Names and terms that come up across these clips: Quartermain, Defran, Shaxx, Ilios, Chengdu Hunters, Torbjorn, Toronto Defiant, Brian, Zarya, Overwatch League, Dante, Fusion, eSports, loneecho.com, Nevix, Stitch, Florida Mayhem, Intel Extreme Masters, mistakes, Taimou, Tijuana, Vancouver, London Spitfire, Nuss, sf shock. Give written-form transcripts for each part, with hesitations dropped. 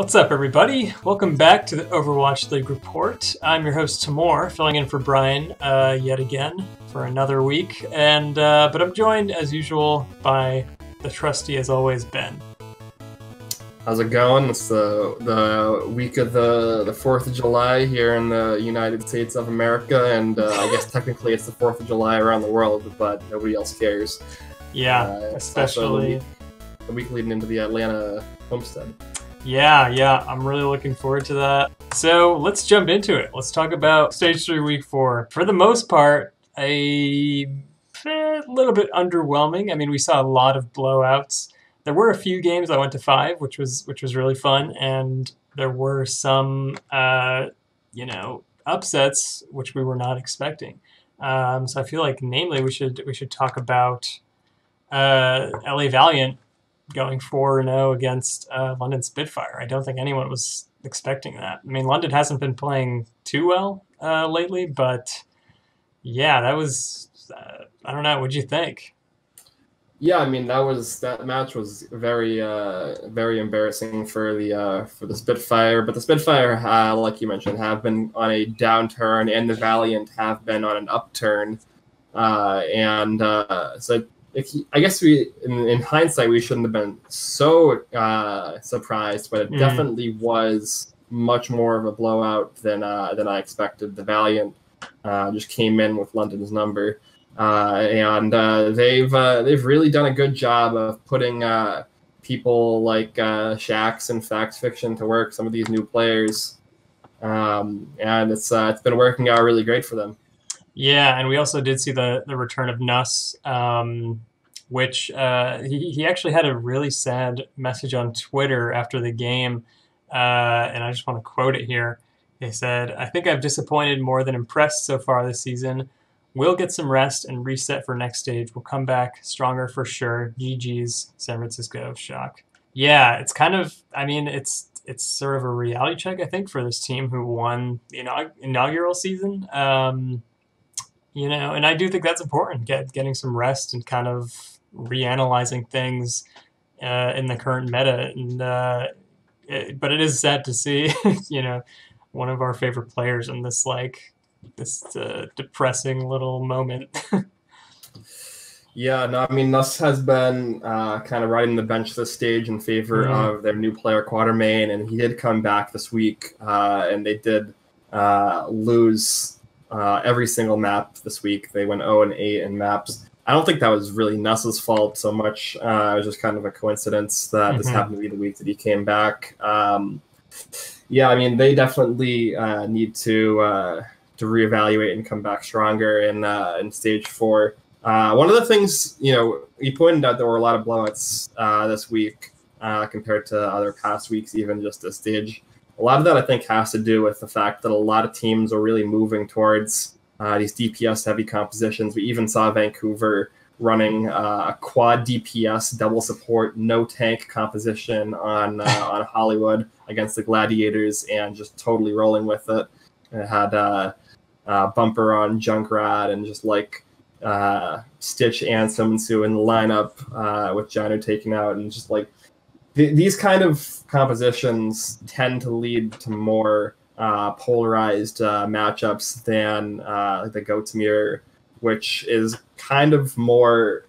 What's up, everybody? Welcome back to the Overwatch League Report. I'm your host, Taimou, filling in for Brian yet again for another week. And but I'm joined, as usual, by the trusty, as always, Ben. How's it going? It's the week of the 4th of July here in the United States of America, and I guess technically it's the 4th of July around the world, but nobody else cares. Yeah, especially the week leading into the Atlanta homestead. Yeah, I'm really looking forward to that. So let's jump into it. Let's talk about Stage 3, Week 4. For the most part, a little bit underwhelming. I mean, we saw a lot of blowouts. There were a few games that went to 5, which was really fun, and there were some, upsets which we were not expecting. So I feel like, namely, we should talk about LA Valiant going 4-0 against London Spitfire. I don't think anyone was expecting that. I mean, London hasn't been playing too well lately, but yeah, that was... I don't know. What'd you think? Yeah, I mean, that match was very, very embarrassing for the Spitfire. But the Spitfire, like you mentioned, have been on a downturn, and the Valiant have been on an upturn. So I guess in hindsight, we shouldn't have been so surprised, but it definitely was much more of a blowout than I expected. The Valiant just came in with London's number. They've really done a good job of putting people like Shaxx and Fact Fiction to work, some of these new players, and it's been working out really great for them. Yeah, and we also did see the return of Nuss, which he actually had a really sad message on Twitter after the game, and I just want to quote it here. They said, "I think I've disappointed more than impressed so far this season. We'll get some rest and reset for next stage. We'll come back stronger for sure. GG's, San Francisco Shock." Yeah, it's kind of, I mean, it's sort of a reality check, I think, for this team who won the inaugural season. And I do think that's important, getting some rest and kind of reanalyzing things in the current meta. And but it is sad to see, one of our favorite players in this, like, this depressing little moment. Yeah, no, I mean, Nuss has been kind of riding the bench this stage in favor of their new player Quartermain, and he did come back this week, and they did lose every single map this week. They went 0-8 in maps. I don't think that was really Nuss's fault so much. It was just kind of a coincidence that this happened to be the week that he came back. Yeah, I mean, they definitely need to reevaluate and come back stronger in Stage 4. One of the things, you pointed out, there were a lot of blowouts this week compared to other past weeks, even just this stage. A lot of that, I think, has to do with the fact that a lot of teams are really moving towards these DPS-heavy compositions. We even saw Vancouver running a quad DPS, double support, no tank composition on Hollywood against the Gladiators, and just totally rolling with it. It had Bumper on Junkrat, and just like Stitch and Sumunsu in the lineup with Jano taken out, and just like these kind of compositions tend to lead to more polarized matchups than the Goat's Mirror, which is kind of more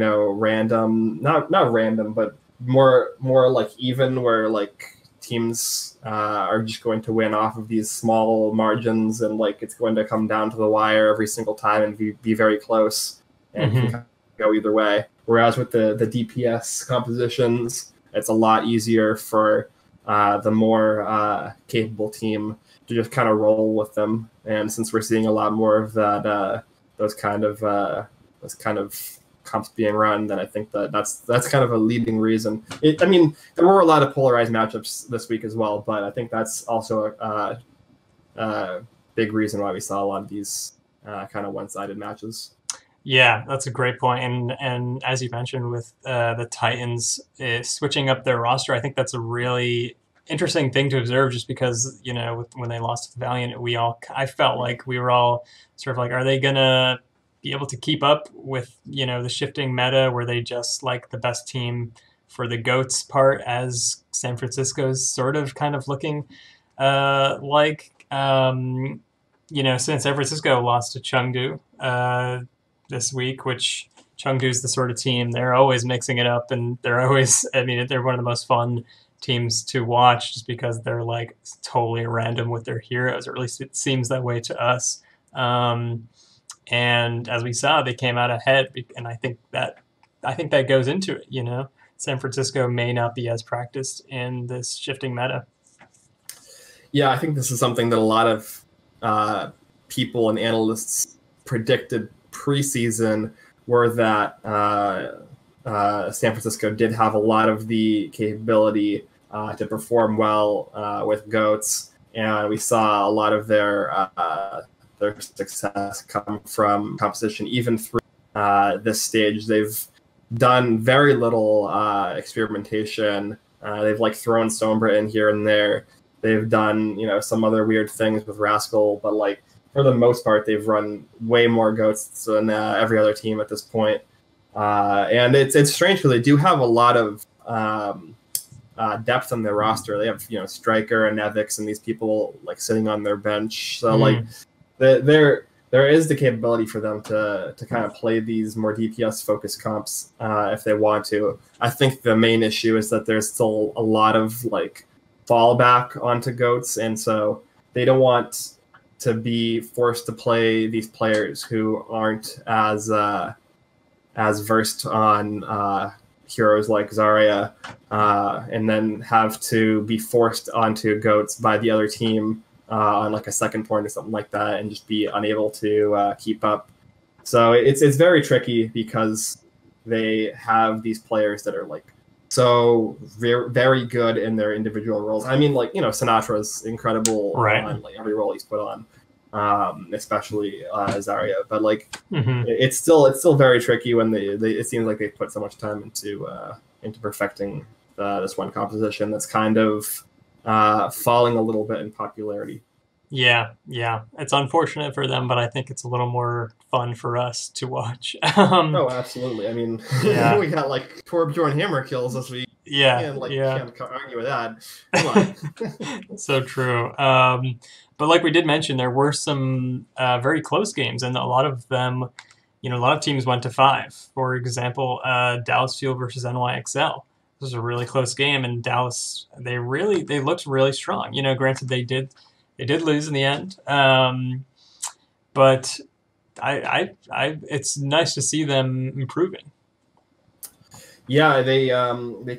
random, not random, but more like even, where like teams are just going to win off of these small margins, and like it's going to come down to the wire every single time and be very close and go either way. Whereas with the DPS compositions, it's a lot easier for the more capable team to just kind of roll with them. And since we're seeing a lot more of that, those kind of comps being run, then I think that's kind of a leading reason. I mean, there were a lot of polarized matchups this week as well, but I think that's also a big reason why we saw a lot of these kind of one-sided matches. Yeah, that's a great point. And as you mentioned with the Titans switching up their roster, I think that's a really interesting thing to observe, just because, when they lost to the Valiant, I felt like we were all sort of like, are they going to be able to keep up with the shifting meta, where they just, like, the best team for the GOATs part, as San Francisco's sort of kind of looking you know, since San Francisco lost to Chengdu this week, which Chengdu's the sort of team, they're always mixing it up, and they're always, I mean, they're one of the most fun teams to watch just because they're like totally random with their heroes, or at least it seems that way to us. And as we saw, they came out ahead, and I think that goes into it, you know. San Francisco may not be as practiced in this shifting meta. Yeah, I think this is something that a lot of people and analysts predicted preseason, were that San Francisco did have a lot of the capability to perform well with GOATs, and we saw a lot of their success come from competition. Even through this stage, they've done very little experimentation. They've like thrown Sombra in here and there. They've done, you know, some other weird things with Rascal, but like for the most part, they've run way more GOATs than every other team at this point. And it's strange because they do have a lot of depth on their roster. They have, you know, Striker and Nevix and these people like sitting on their bench. So like there is the capability for them to kind of play these more DPS focused comps if they want to. I think the main issue is that there's still a lot of like fallback onto GOATs, and so they don't want to be forced to play these players who aren't as versed on heroes like Zarya, and then have to be forced onto GOATs by the other team on like a second point or something like that, and just be unable to keep up. So it's very tricky because they have these players that are like so very, very good in their individual roles. I mean, like, you know, Sinatra's incredible on like every role he's put on, especially Zarya. But like, it's still very tricky when they it seems like they put so much time into perfecting this one composition that's kind of falling a little bit in popularity. Yeah, it's unfortunate for them, but I think it's a little more fun for us to watch. Oh, absolutely. I mean, yeah. We got like Torbjorn Hammer kills this week. Yeah, and like, can't argue with that. Come on. So true. But like we did mention, there were some very close games, and a lot of them, you know, a lot of teams went to 5. For example, Dallas Fuel versus NYXL. This was a really close game, and Dallas they looked really strong. You know, granted they did lose in the end, but it's nice to see them improving. Yeah, they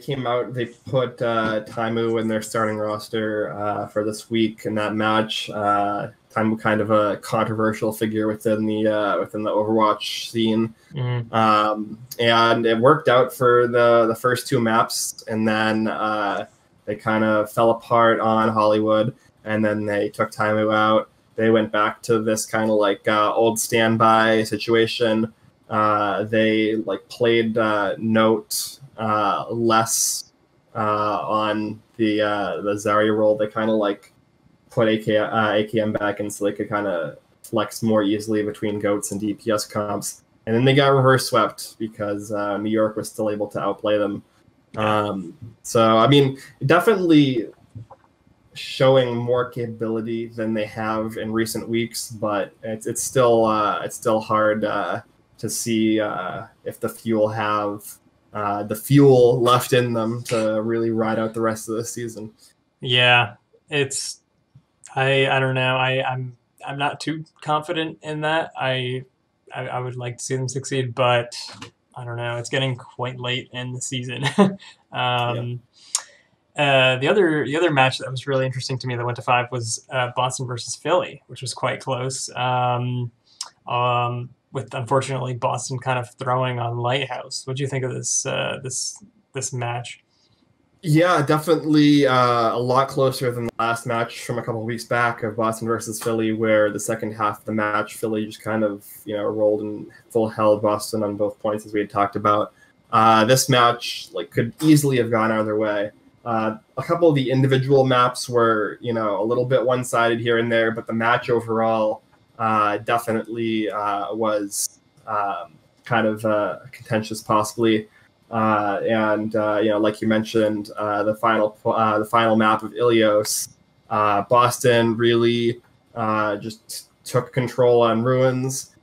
came out. They put Taimou in their starting roster for this week in that match. Taimou, kind of a controversial figure within the Overwatch scene, and it worked out for the first 2 maps, and then they kind of fell apart on Hollywood. And then they took Taimou out. They went back to this kind of like old standby situation. They like played Note less on the Zarya role. They kind of like put AKM back in so they could kind of flex more easily between GOATs and DPS comps. And then they got reverse swept because New York was still able to outplay them. So, I mean, definitely showing more capability than they have in recent weeks, but it's still hard to see if the Fuel have the fuel left in them to really ride out the rest of the season. Yeah, it's I don't know. I'm not too confident in that. I would like to see them succeed, but I don't know. It's getting quite late in the season. The other match that was really interesting to me that went to 5 was Boston versus Philly, which was quite close. With unfortunately Boston kind of throwing on Lighthouse. What do you think of this this match? Yeah, definitely a lot closer than the last match from a couple of weeks back of Boston versus Philly, where the second half of the match, Philly just kind of, you know, rolled and full held Boston on both points, as we had talked about. This match like could easily have gone either way. A couple of the individual maps were, you know, a little bit one-sided here and there, but the match overall definitely was kind of contentious, possibly. You know, like you mentioned, the final map of Ilios, Boston really just took control on Ruins.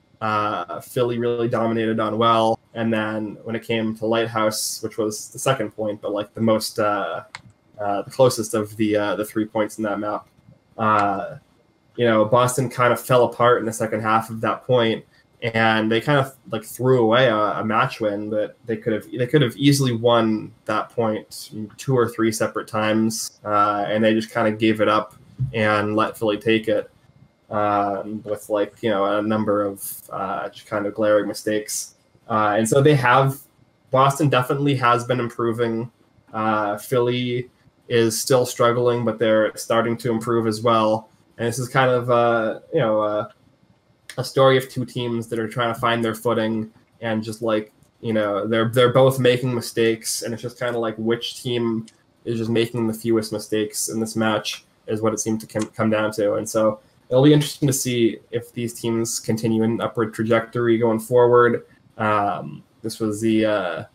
Philly really dominated on Well, and then when it came to Lighthouse, which was the second point, but like the most the closest of the 3 points in that map, you know, Boston kind of fell apart in the second half of that point, and they kind of like threw away a match win that they could have easily won that point 2 or 3 separate times, and they just kind of gave it up and let Philly take it, with like, you know, a number of just kind of glaring mistakes, and so they have Boston definitely has been improving. Philly is still struggling, but they're starting to improve as well. And this is kind of you know, a story of two teams that are trying to find their footing, and just like, you know, they're both making mistakes, and it's just kind of like which team is just making the fewest mistakes in this match is what it seemed to come down to. And so it'll be interesting to see if these teams continue an upward trajectory going forward. This was the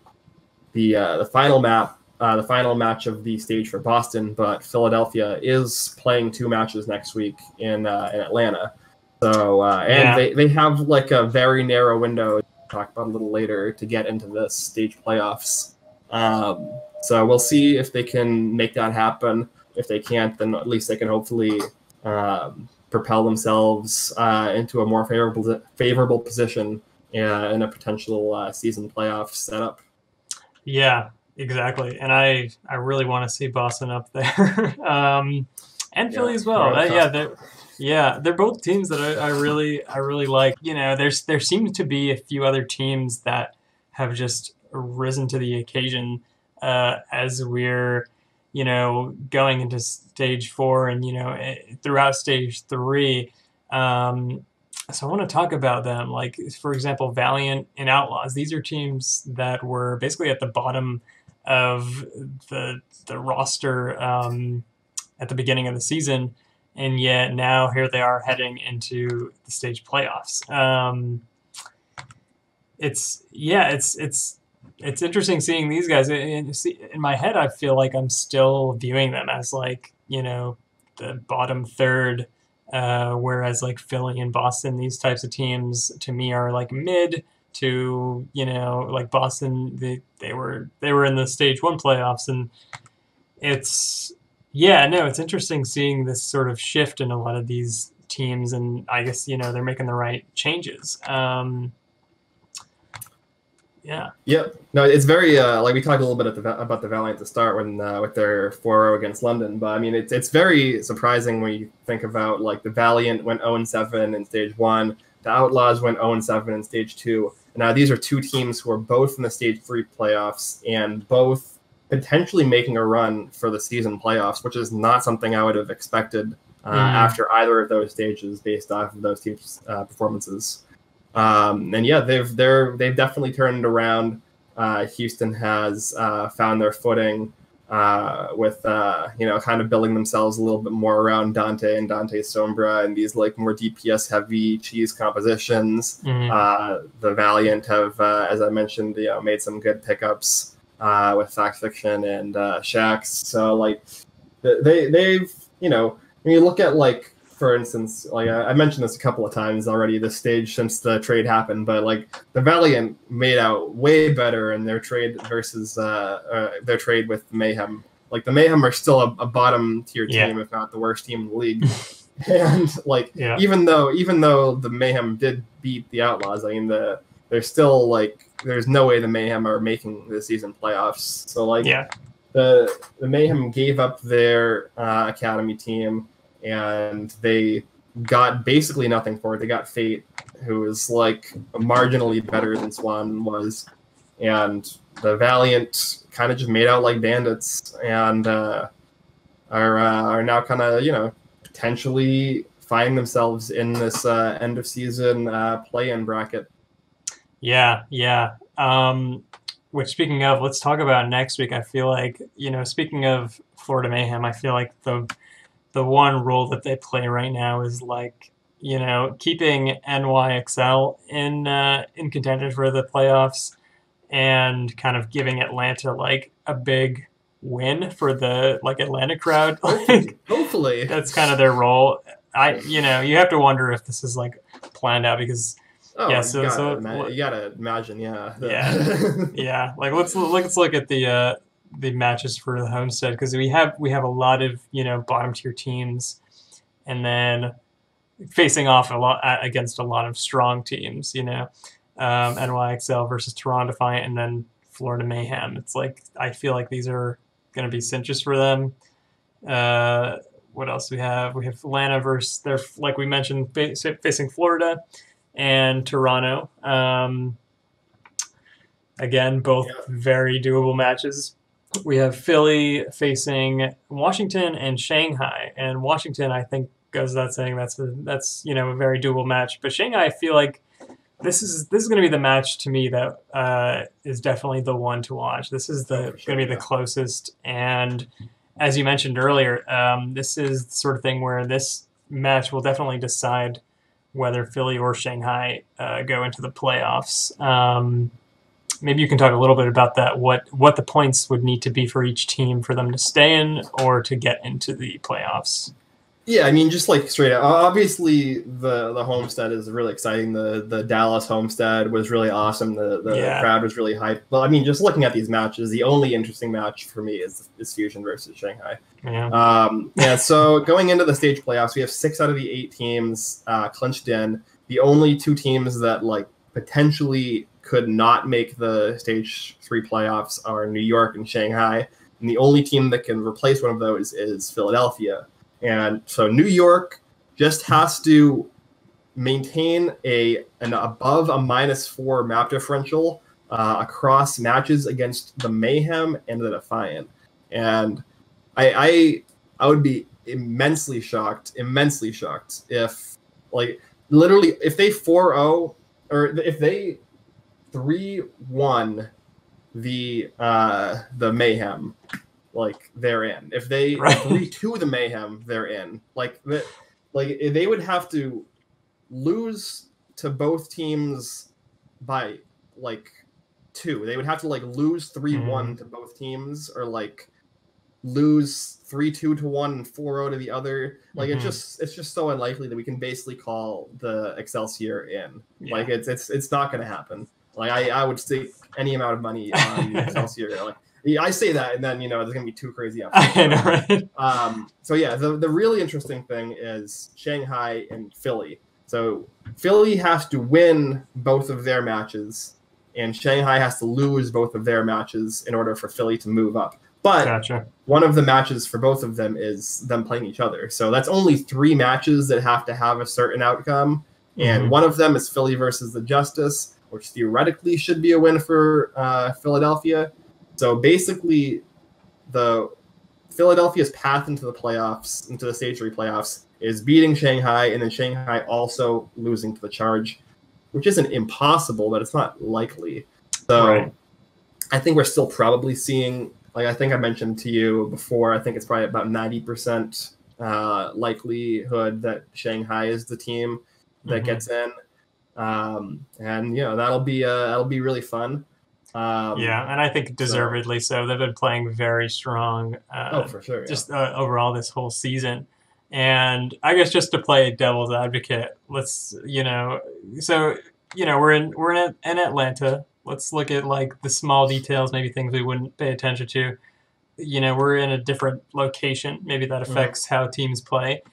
final map. The final match of the stage for Boston, but Philadelphia is playing 2 matches next week in Atlanta. So and yeah, they have like a very narrow window, we'll talk about a little later, to get into the stage playoffs. So we'll see if they can make that happen. If they can't, then at least they can hopefully propel themselves into a more favorable position in a potential season playoff setup. Yeah. Exactly, and I really want to see Boston up there, and Philly as well. They're both teams that I really like. You know, there seems to be a few other teams that have just risen to the occasion as we're, you know, going into stage 4 and, you know, throughout stage 3. So I want to talk about them. Like, for example, Valiant and Outlaws. These are teams that were basically at the bottom of the roster at the beginning of the season, and yet now here they are heading into the stage playoffs. It's interesting seeing these guys. In my head, I feel like I'm still viewing them as like, you know, the bottom third, whereas like Philly and Boston, these types of teams to me are like mid. To, you know, like Boston, they were in the stage 1 playoffs, and it's interesting seeing this sort of shift in a lot of these teams, and I guess, you know, they're making the right changes. No, it's very like we talked a little bit about the Valiant to start when with their 4-0 against London, but I mean it's very surprising when you think about like the Valiant went 0-7 in stage 1. The Outlaws went 0-7 in stage 2. Now these are 2 teams who are both in the stage 3 playoffs and both potentially making a run for the season playoffs, which is not something I would have expected after either of those stages based off of those teams' performances. And yeah, they've definitely turned around. Houston has found their footing with you know, kind of building themselves a little bit more around Dante and Dante Sombra and these like more DPS heavy cheese compositions. The Valiant have, as I mentioned, you know, made some good pickups with Fact Fiction and Shaxx. So like they've, you know, when you look at like, for instance, like I mentioned this a couple of times already this stage since the trade happened, but like the Valiant made out way better in their trade versus their trade with Mayhem. Like the Mayhem are still a bottom tier team, if not the worst team in the league. And like even though the Mayhem did beat the Outlaws, I mean there's still like there's no way the Mayhem are making the season playoffs. So like the Mayhem gave up their academy team, and they got basically nothing for it. They got Fate, who is like marginally better than Swan was, and the Valiant kind of just made out like bandits, and are now kind of, you know, potentially finding themselves in this end of season play-in bracket. Which, speaking of, let's talk about next week. I feel like, you know, speaking of Florida Mayhem, I feel like the one role that they play right now is like, you know, keeping NYXL in contention for the playoffs, and kind of giving Atlanta like a big win for the like Atlanta crowd. Hopefully. That's kind of their role. You know, you have to wonder if this is like planned out because you gotta imagine, Like let's look at the matches for the Homestead because we have a lot of, you know, bottom tier teams, and then facing off a lot against a lot of strong teams, you know, NYXL versus Toronto Defiant, and then Florida Mayhem. It's like I feel like these are going to be cinches for them. What else do we have? We have Atlanta versus they're like we mentioned facing Florida and Toronto. Again, both very doable matches. We have Philly facing Washington and Shanghai, and Washington I think goes without saying that's you know a very doable match. But Shanghai, I feel like this is going to be the match to me that is definitely the one to watch. This is going to be the closest, and as you mentioned earlier, this is the sort of thing where this match will definitely decide whether Philly or Shanghai go into the playoffs. Maybe you can talk a little bit about that, what the points would need to be for each team for them to stay in or to get into the playoffs. Yeah, I mean, just like straight up, obviously the Homestead is really exciting. The Dallas Homestead was really awesome. The crowd was really hyped. But I mean, just looking at these matches, the only interesting match for me is Fusion versus Shanghai. Yeah. So going into the stage playoffs, we have 6 out of the 8 teams clinched in. The only 2 teams that like potentially could not make the stage 3 playoffs are New York and Shanghai. And the only team that can replace one of those is Philadelphia. And so New York just has to maintain an above a -4 map differential across matches against the Mayhem and the Defiant. And I would be immensely shocked if like literally if they 4-0 or if they 3-1 the Mayhem. Like they're in. If they 3-2 the Mayhem, they're in. Like they would have to lose to both teams by like 2. They would have to like lose 3-1 to both teams, or like lose 3-2 to one and 4-0 to the other. Like it's just so unlikely that we can basically call the Excelsior in. Yeah. Like it's not going to happen. Like I would stake any amount of money on Excelsior. Like. Yeah, I say that, and then, you know, there's going to be too crazy. I know, right? So, yeah, the really interesting thing is Shanghai and Philly. So Philly has to win both of their matches, and Shanghai has to lose both of their matches in order for Philly to move up. But one of the matches for both of them is them playing each other. So that's only 3 matches that have to have a certain outcome, and one of them is Philly versus the Justice, which theoretically should be a win for Philadelphia. So basically, the Philadelphia's path into the playoffs, into the stage 3 playoffs, is beating Shanghai, and then Shanghai also losing to the Charge, which isn't impossible, but it's not likely. So right. I think we're still probably seeing, like I think I mentioned to you before, I think it's probably about 90% likelihood that Shanghai is the team that gets in, and you know that'll be really fun. And I think deservedly so. They've been playing very strong for sure, just overall this whole season. And I guess just to play devil's advocate, we're in Atlanta. Let's look at like the small details, maybe things we wouldn't pay attention to. You know, we're in a different location. Maybe that affects how teams play.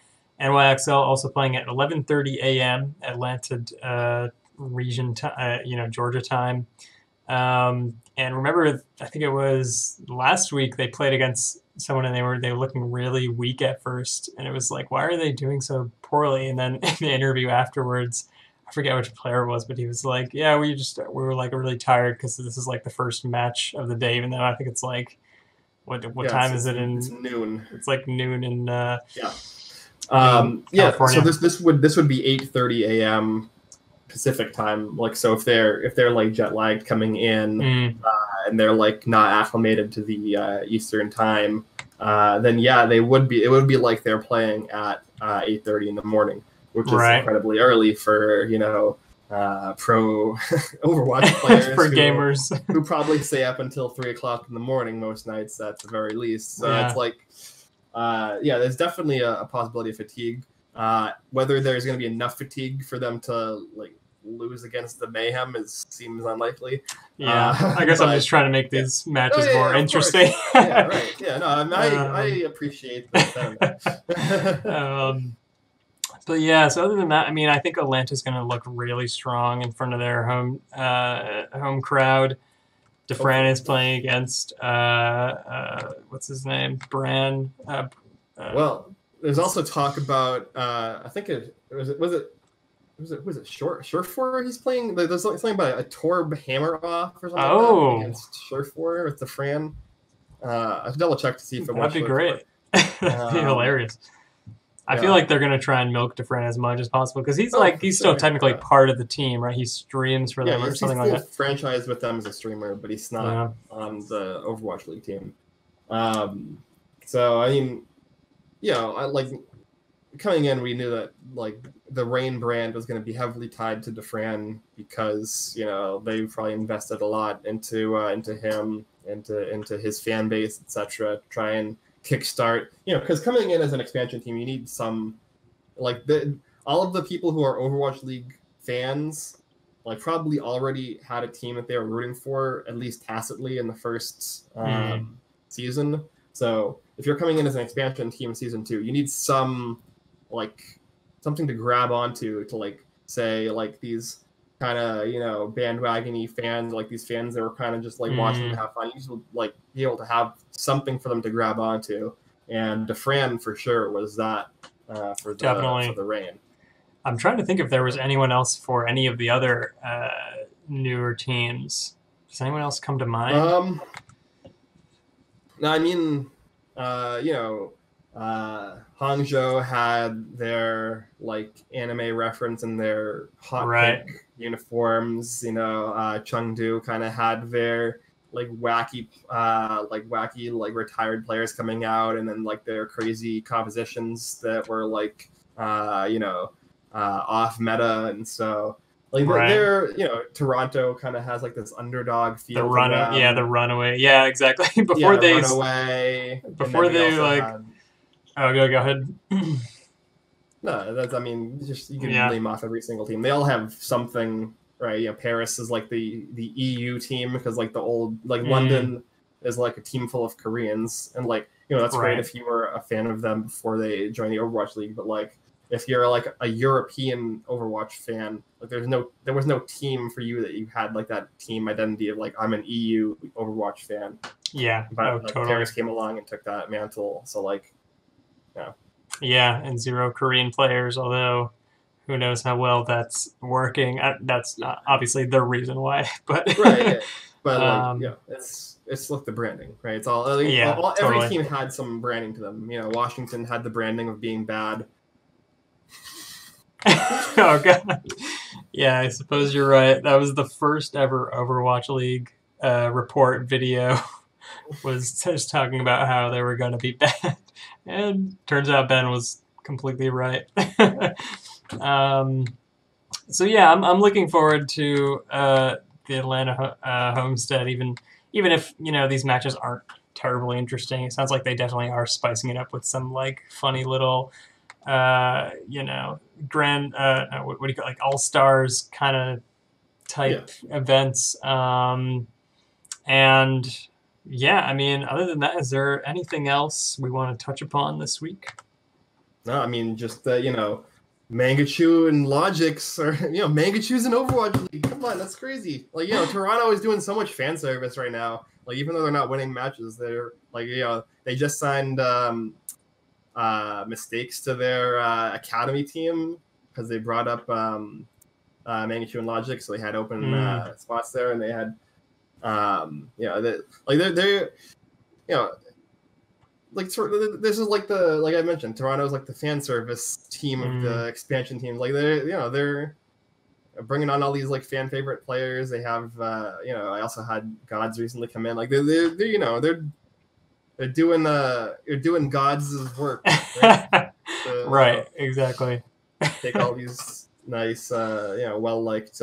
NYXL also playing at 11:30 a.m. Atlanta region Georgia time. And remember, I think it was last week they played against someone and they were looking really weak at first, and it was like, why are they doing so poorly? And then in the interview afterwards, I forget which player it was, but he was like, yeah, we were like really tired because this is like the first match of the day. Even though I think it's like, what time is it in? It's noon. It's like noon in California. So this would be 8:30 a.m. Pacific time, like, so if they're like jet lagged coming in and they're like not acclimated to the Eastern time, then it would be like they're playing at 8:30 in the morning, which is incredibly early for, you know, pro Overwatch players for gamers who probably stay up until 3 o'clock in the morning most nights at the very least. So yeah. It's like, yeah, there's definitely a possibility of fatigue. Whether there's going to be enough fatigue for them to like lose against the Mayhem seems unlikely. Yeah, I guess I'm just trying to make these matches more interesting. Yeah, right. Yeah, no, I appreciate that. But yeah, so other than that, I mean, I think Atlanta's going to look really strong in front of their home home crowd. Defran is playing against what's his name, Bran. Well, there's also talk about I think was it Shorfor? He's playing. There's something about a Torb hammer off or something. Oh, like that against Shorfor with Defran. I should double check to see if it was. That'd be great. That'd be hilarious. I feel like they're going to try and milk Defran as much as possible because he's like he's still technically part of the team, right? He streams for them or something like that. Franchised with them as a streamer, but he's not on the Overwatch League team. So I mean, like coming in, we knew that like the Reign brand was going to be heavily tied to Defran because they probably invested a lot into him, into his fan base, etc. Try and kickstart, because coming in as an expansion team, you need some, like all of the people who are Overwatch League fans, like probably already had a team that they were rooting for at least tacitly in the first season. So if you're coming in as an expansion team in season 2, you need some, like something to grab onto to like say like these kind of bandwagon-y fans, like these fans that were kind of just like watching them have fun. You just like be able to have something for them to grab onto, and Defran for sure was that for the Reign. I'm trying to think if there was anyone else for any of the other newer teams. Does anyone else come to mind? No, I mean, Hangzhou had their like anime reference in their hot pink uniforms. Chengdu kind of had their like wacky retired players coming out, and then like their crazy compositions that were like off meta, and so like they're Toronto kind of has like this underdog feel. The Runaway, yeah, exactly. Oh, go ahead. No, that's, I mean, just you can name off every single team. They all have something, right? Paris is like the EU team because like the old London is like a team full of Koreans, and like that's great if you were a fan of them before they joined the Overwatch League. But like if you're like a European Overwatch fan, like there was no team for you that you had like that team identity of like I'm an EU Overwatch fan. Yeah, but Paris came along and took that mantle. So like. Yeah, and 0 Korean players, although who knows how well that's working. That's not obviously the reason why, but but like, it's like the branding, right? It's all every team had some branding to them. Washington had the branding of being bad. Oh god, yeah, I suppose you're right. That was the first ever Overwatch League report video. Was just talking about how they were going to be bad, and turns out Ben was completely right. So yeah, I'm looking forward to the Atlanta Homestead, even if these matches aren't terribly interesting. It sounds like they definitely are spicing it up with some like funny little what do you call it? Like all-stars kind of type events, and yeah, I mean, other than that, is there anything else we want to touch upon this week? No, I mean, just that, Mangachu and Logix are, Mangachu's in Overwatch League. Come on, that's crazy. Like, Toronto is doing so much fan service right now. Like, even though they're not winning matches, they're, like, they just signed mistakes to their academy team because they brought up Mangachu and Logix, so they had open spots there, and they had... this is like the, like I mentioned, Toronto's like the fan service team of the expansion team. Like they're bringing on all these like fan favorite players. They have, I also had Gods recently come in. Like they're they're doing Gods' work. Right, exactly. Take all these nice, well-liked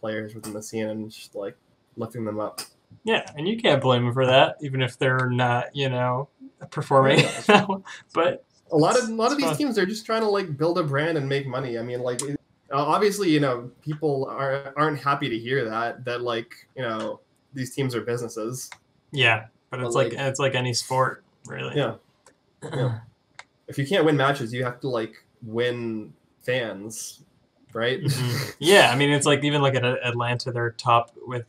players within the scene and just, like, lifting them up. Yeah, and you can't blame them for that, even if they're not, you know, performing. Yeah. But a lot of these teams are just trying to, like, build a brand and make money. I mean, like, obviously, you know, people aren't happy to hear that, like, you know, these teams are businesses. Yeah, but it's like it's like any sport, really. Yeah. Yeah. If you can't win matches, you have to, like, win fans, right? Mm-hmm. Yeah, I mean, it's like even like at Atlanta, they're top with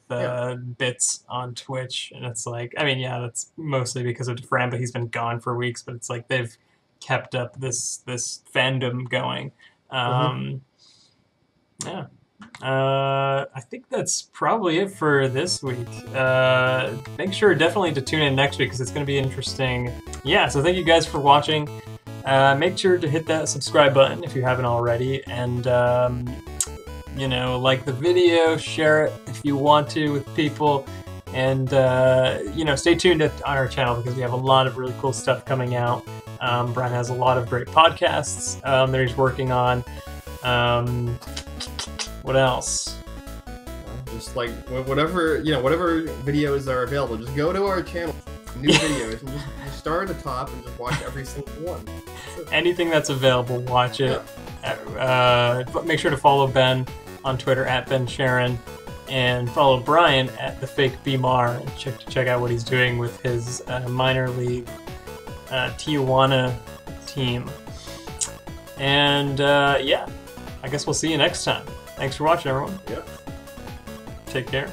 bits on Twitch, and it's like, I mean, yeah, that's mostly because of Defran, but he's been gone for weeks. But it's like they've kept up this fandom going. Yeah. I think that's probably it for this week. Make sure definitely to tune in next week because it's going to be interesting. Yeah, so thank you guys for watching. Make sure to hit that subscribe button if you haven't already, and you know, like the video, share it if you want to with people, and you know, stay tuned on our channel because we have a lot of really cool stuff coming out. Brian has a lot of great podcasts that he's working on. What else? Just like whatever, you know, whatever videos are available, just go to our channel, new videos, and just start at the top and just watch every single one. That's anything that's available, watch it. Yeah. Make sure to follow Ben on Twitter @BenSharon and follow Brian @TheFakeBMar and check out what he's doing with his minor league Tijuana team. And yeah, I guess we'll see you next time. Thanks for watching, everyone. Yep. Take care.